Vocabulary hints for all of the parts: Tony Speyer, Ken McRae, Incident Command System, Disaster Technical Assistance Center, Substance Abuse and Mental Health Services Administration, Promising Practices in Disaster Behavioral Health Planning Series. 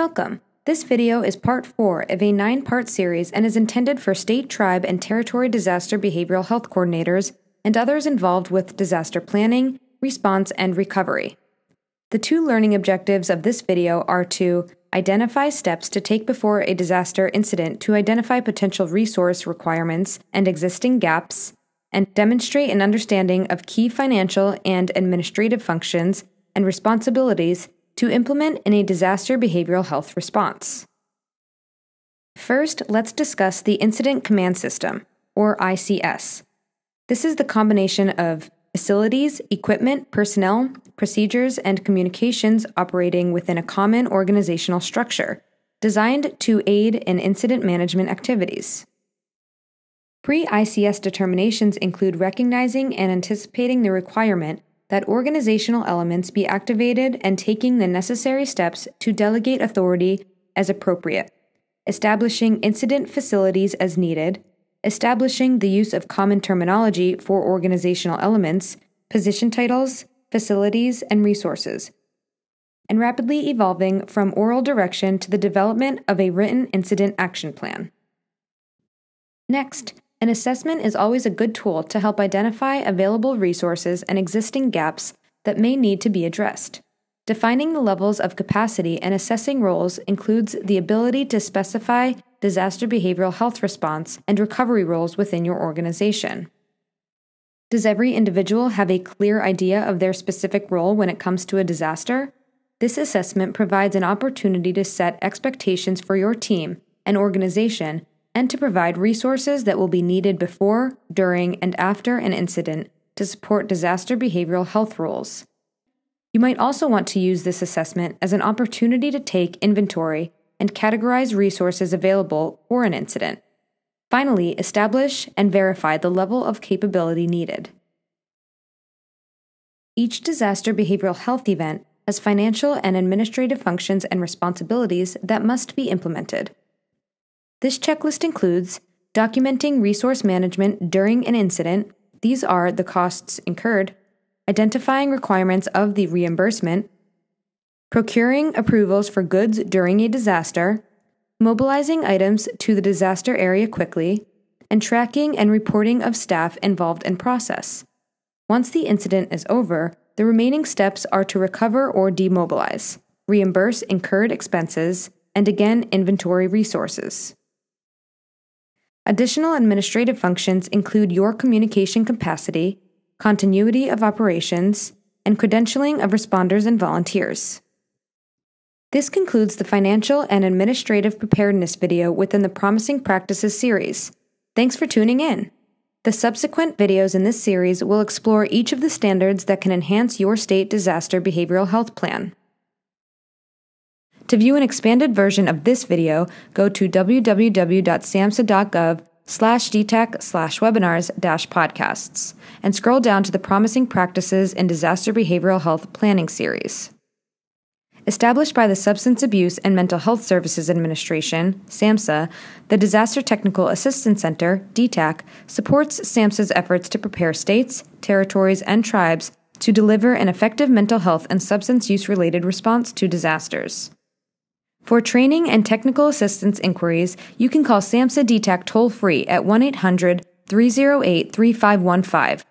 Welcome! This video is part 4 of a 9-part series and is intended for state, tribe, and territory disaster behavioral health coordinators and others involved with disaster planning, response, and recovery. The two learning objectives of this video are to identify steps to take before a disaster incident to identify potential resource requirements and existing gaps, and demonstrate an understanding of key financial and administrative functions and responsibilities to implement in a disaster behavioral health response. First, let's discuss the Incident Command System, or ICS. This is the combination of facilities, equipment, personnel, procedures, and communications operating within a common organizational structure, designed to aid in incident management activities. Pre-ICS determinations include recognizing and anticipating the requirement that organizational elements be activated and taking the necessary steps to delegate authority as appropriate, establishing incident facilities as needed, establishing the use of common terminology for organizational elements, position titles, facilities, and resources, and rapidly evolving from oral direction to the development of a written incident action plan. Next, an assessment is always a good tool to help identify available resources and existing gaps that may need to be addressed. Defining the levels of capacity and assessing roles includes the ability to specify disaster behavioral health response and recovery roles within your organization. Does every individual have a clear idea of their specific role when it comes to a disaster? This assessment provides an opportunity to set expectations for your team and organization and to provide resources that will be needed before, during, and after an incident to support disaster behavioral health roles. You might also want to use this assessment as an opportunity to take inventory and categorize resources available for an incident. Finally, establish and verify the level of capability needed. Each disaster behavioral health event has financial and administrative functions and responsibilities that must be implemented. This checklist includes documenting resource management during an incident. These are the costs incurred, identifying requirements of the reimbursement, procuring approvals for goods during a disaster, mobilizing items to the disaster area quickly, and tracking and reporting of staff involved in process. Once the incident is over, the remaining steps are to recover or demobilize, reimburse incurred expenses, and again inventory resources. Additional administrative functions include your communication capacity, continuity of operations, and credentialing of responders and volunteers. This concludes the Financial and Administrative Preparedness video within the Promising Practices series. Thanks for tuning in! The subsequent videos in this series will explore each of the standards that can enhance your state disaster behavioral health plan. To view an expanded version of this video, go to www.samhsa.gov/dtac/webinars-podcasts and scroll down to the Promising Practices in Disaster Behavioral Health Planning Series. Established by the Substance Abuse and Mental Health Services Administration, SAMHSA, the Disaster Technical Assistance Center, DTAC, supports SAMHSA's efforts to prepare states, territories, and tribes to deliver an effective mental health and substance use-related response to disasters. For training and technical assistance inquiries, you can call SAMHSA DTAC toll-free at 1-800-308-3515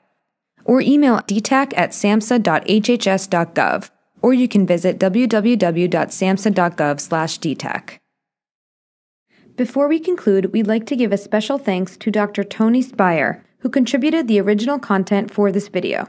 or email dtac@samhsa.hhs.gov, or you can visit www.samhsa.gov/dtac. Before we conclude, we'd like to give a special thanks to Dr. Tony Speyer, who contributed the original content for this video.